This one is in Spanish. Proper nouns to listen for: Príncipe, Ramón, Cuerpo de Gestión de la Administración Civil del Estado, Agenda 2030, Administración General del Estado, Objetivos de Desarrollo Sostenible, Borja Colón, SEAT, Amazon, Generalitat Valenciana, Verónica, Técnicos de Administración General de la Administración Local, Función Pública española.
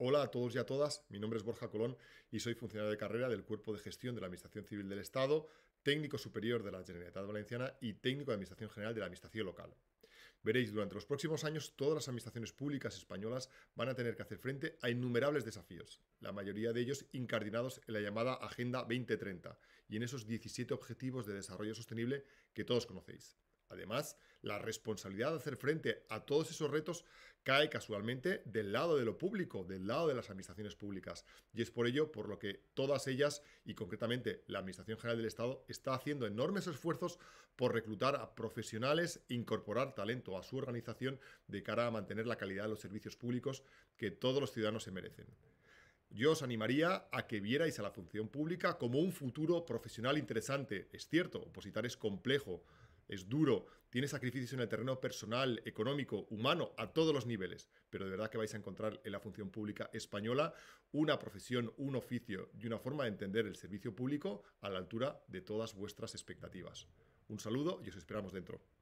Hola a todos y a todas, mi nombre es Borja Colón y soy funcionario de carrera del Cuerpo de Gestión de la Administración Civil del Estado, técnico superior de la Generalitat Valenciana y técnico de Administración General de la Administración Local. Veréis, durante los próximos años todas las administraciones públicas españolas van a tener que hacer frente a innumerables desafíos, la mayoría de ellos incardinados en la llamada Agenda 2030 y en esos 17 Objetivos de Desarrollo Sostenible que todos conocéis. Además, la responsabilidad de hacer frente a todos esos retos cae casualmente del lado de lo público, del lado de las administraciones públicas. Y es por ello por lo que todas ellas, y concretamente la Administración General del Estado, está haciendo enormes esfuerzos por reclutar a profesionales e incorporar talento a su organización de cara a mantener la calidad de los servicios públicos que todos los ciudadanos se merecen. Yo os animaría a que vierais a la función pública como un futuro profesional interesante. Es cierto, opositar es complejo. Es duro, tiene sacrificios en el terreno personal, económico, humano, a todos los niveles. Pero de verdad que vais a encontrar en la función pública española una profesión, un oficio y una forma de entender el servicio público a la altura de todas vuestras expectativas. Un saludo y os esperamos dentro.